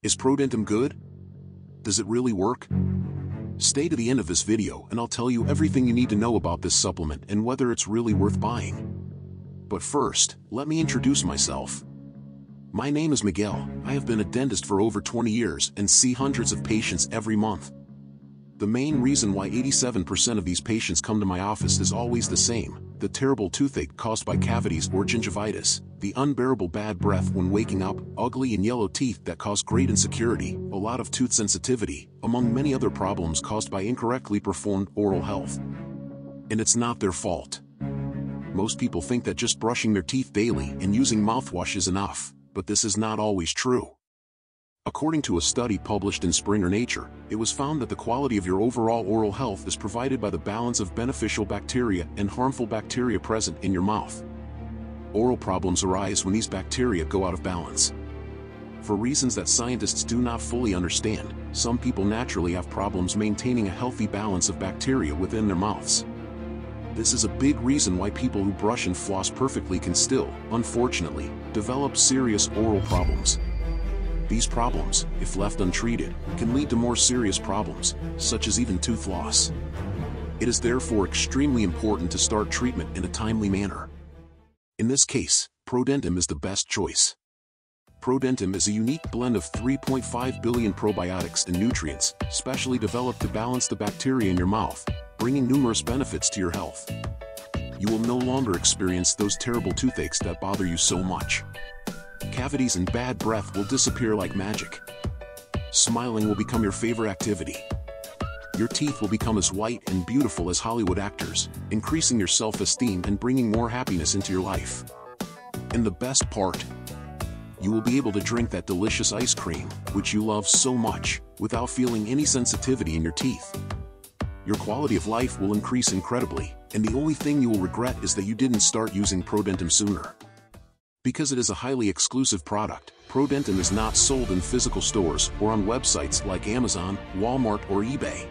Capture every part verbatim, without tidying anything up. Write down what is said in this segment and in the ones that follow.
Is ProDentim good? Does it really work? Stay to the end of this video and I'll tell you everything you need to know about this supplement and whether it's really worth buying. But first, let me introduce myself. My name is Miguel. I have been a dentist for over twenty years and see hundreds of patients every month. The main reason why eighty-seven percent of these patients come to my office is always the same: the terrible toothache caused by cavities or gingivitis, the unbearable bad breath when waking up, ugly and yellow teeth that cause great insecurity, a lot of tooth sensitivity, among many other problems caused by incorrectly performed oral health. And it's not their fault. Most people think that just brushing their teeth daily and using mouthwash is enough, but this is not always true. According to a study published in Springer Nature, it was found that the quality of your overall oral health is provided by the balance of beneficial bacteria and harmful bacteria present in your mouth. Oral problems arise when these bacteria go out of balance. For reasons that scientists do not fully understand, some people naturally have problems maintaining a healthy balance of bacteria within their mouths. This is a big reason why people who brush and floss perfectly can still, unfortunately, develop serious oral problems. These problems, if left untreated, can lead to more serious problems, such as even tooth loss. It is therefore extremely important to start treatment in a timely manner. In this case, ProDentim is the best choice. ProDentim is a unique blend of three point five billion probiotics and nutrients, specially developed to balance the bacteria in your mouth, bringing numerous benefits to your health. You will no longer experience those terrible toothaches that bother you so much. Cavities and bad breath will disappear like magic. Smiling will become your favorite activity. Your teeth will become as white and beautiful as Hollywood actors, increasing your self-esteem and bringing more happiness into your life. And the best part, you will be able to drink that delicious ice cream, which you love so much, without feeling any sensitivity in your teeth. Your quality of life will increase incredibly, and the only thing you will regret is that you didn't start using ProDentim sooner. Because it is a highly exclusive product, ProDentim is not sold in physical stores or on websites like Amazon, Walmart, or eBay.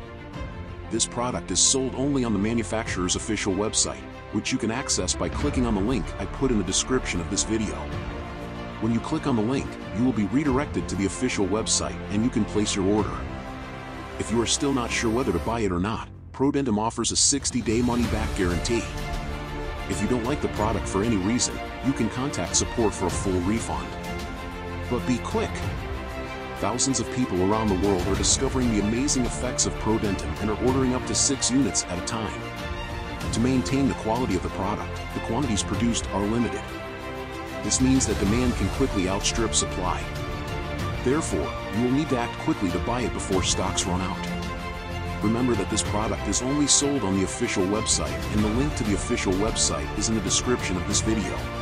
This product is sold only on the manufacturer's official website, which you can access by clicking on the link I put in the description of this video. When you click on the link, you will be redirected to the official website and you can place your order. If you are still not sure whether to buy it or not, ProDentim offers a sixty day money-back guarantee. If you don't like the product for any reason, you can contact support for a full refund. But be quick! Thousands of people around the world are discovering the amazing effects of ProDentim and are ordering up to six units at a time. To maintain the quality of the product, the quantities produced are limited. This means that demand can quickly outstrip supply. Therefore, you will need to act quickly to buy it before stocks run out. Remember that this product is only sold on the official website, and the link to the official website is in the description of this video.